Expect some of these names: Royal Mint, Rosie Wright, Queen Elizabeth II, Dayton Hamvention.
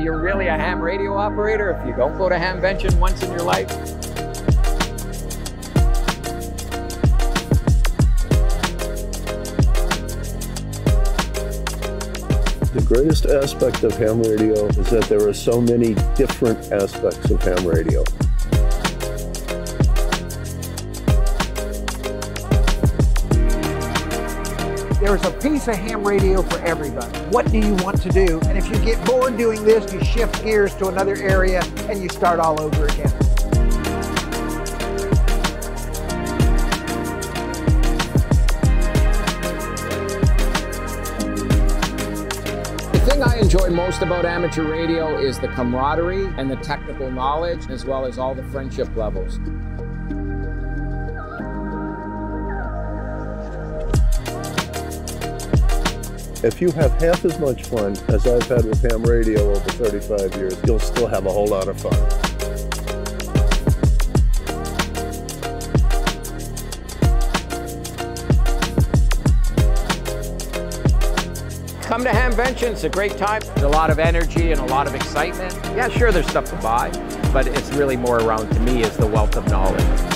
You're really a ham radio operator if you don't go to Hamvention once in your life? The greatest aspect of ham radio is that there are so many different aspects of ham radio. There is a piece of ham radio for everybody. What do you want to do? And if you get bored doing this, you shift gears to another area and you start all over again. The thing I enjoy most about amateur radio is the camaraderie and the technical knowledge, as well as all the friendship levels. If you have half as much fun as I've had with ham radio over 35 years, you'll still have a whole lot of fun. Come to Hamvention, it's a great time. There's a lot of energy and a lot of excitement. Yeah, sure, there's stuff to buy, but it's really more around, to me, is the wealth of knowledge.